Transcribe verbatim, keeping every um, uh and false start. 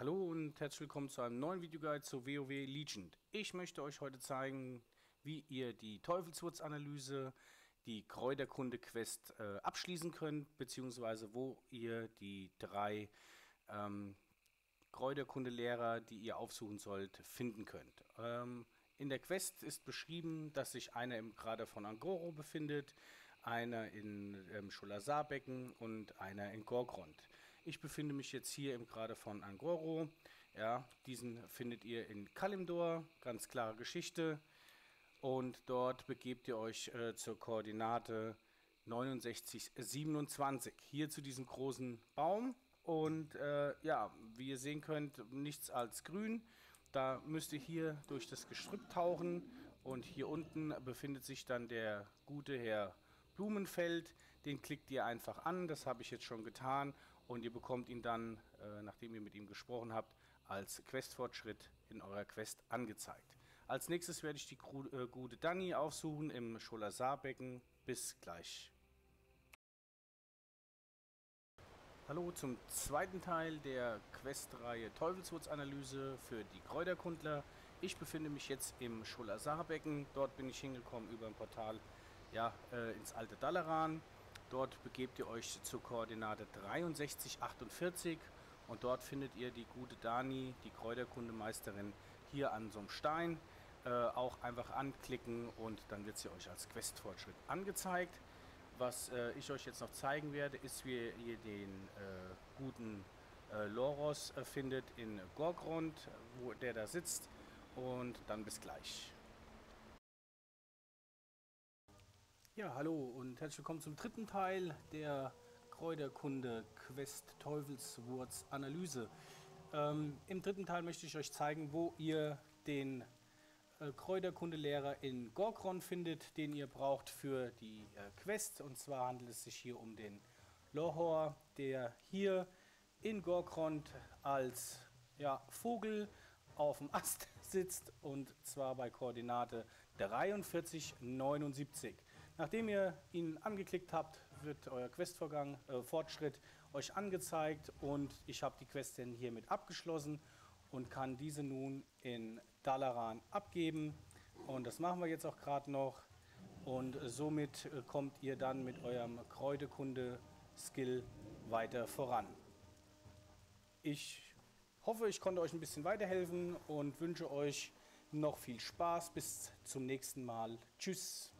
Hallo und herzlich willkommen zu einem neuen Videoguide zu WoW Legend. Ich möchte euch heute zeigen, wie ihr die Teufelswurz-Analyse, die Kräuterkunde-Quest äh, abschließen könnt, beziehungsweise wo ihr die drei ähm, Kräuterkundelehrer, die ihr aufsuchen sollt, finden könnt. Ähm, in der Quest ist beschrieben, dass sich einer im Krater von Un'Goro befindet, einer in ähm, Sholazarbecken und einer in Gorgrond. Ich befinde mich jetzt hier im Krater von Angoro. Ja, diesen findet ihr in Kalimdor, ganz klare Geschichte. Und dort begebt ihr euch äh, zur Koordinate neunundsechzig, siebenundzwanzig, hier zu diesem großen Baum. Und äh, ja, wie ihr sehen könnt, nichts als grün. Da müsst ihr hier durch das Gestrüpp tauchen. Und hier unten befindet sich dann der gute Herr Blumenfeld, den klickt ihr einfach an, das habe ich jetzt schon getan und ihr bekommt ihn dann, äh, nachdem ihr mit ihm gesprochen habt, als Questfortschritt in eurer Quest angezeigt. Als nächstes werde ich die äh, gute Dani aufsuchen im Sholazarbecken. Bis gleich. Hallo zum zweiten Teil der Questreihe Teufelswurz-Analyse für die Kräuterkundler. Ich befinde mich jetzt im Sholazarbecken, dort bin ich hingekommen über ein Portal. Ja, äh, ins alte Dalaran. Dort begebt ihr euch zur Koordinate dreiundsechzig, achtundvierzig und dort findet ihr die gute Dani, die Kräuterkundemeisterin, hier an so einem Stein. Äh, auch einfach anklicken und dann wird sie euch als Questfortschritt angezeigt. Was äh, ich euch jetzt noch zeigen werde, ist, wie ihr hier den äh, guten äh, Loros äh, findet in Gorgrond, wo der da sitzt. Und dann bis gleich. Ja, hallo und herzlich willkommen zum dritten Teil der Kräuterkunde-Quest Teufelswurz-Analyse. Ähm, Im dritten Teil möchte ich euch zeigen, wo ihr den äh, Kräuterkundelehrer in Gorgrond findet, den ihr braucht für die äh, Quest. Und zwar handelt es sich hier um den Lohor, der hier in Gorgrond als ja, Vogel auf dem Ast sitzt und zwar bei Koordinate dreiundvierzig, neunundsiebzig. Nachdem ihr ihn angeklickt habt, wird euer Questvorgang, äh, Fortschritt euch angezeigt und ich habe die Quest dann hiermit abgeschlossen und kann diese nun in Dalaran abgeben und das machen wir jetzt auch gerade noch und äh, somit äh, kommt ihr dann mit eurem Kräuterkunde-Skill weiter voran. Ich Ich hoffe, ich konnte euch ein bisschen weiterhelfen und wünsche euch noch viel Spaß. Bis zum nächsten Mal. Tschüss.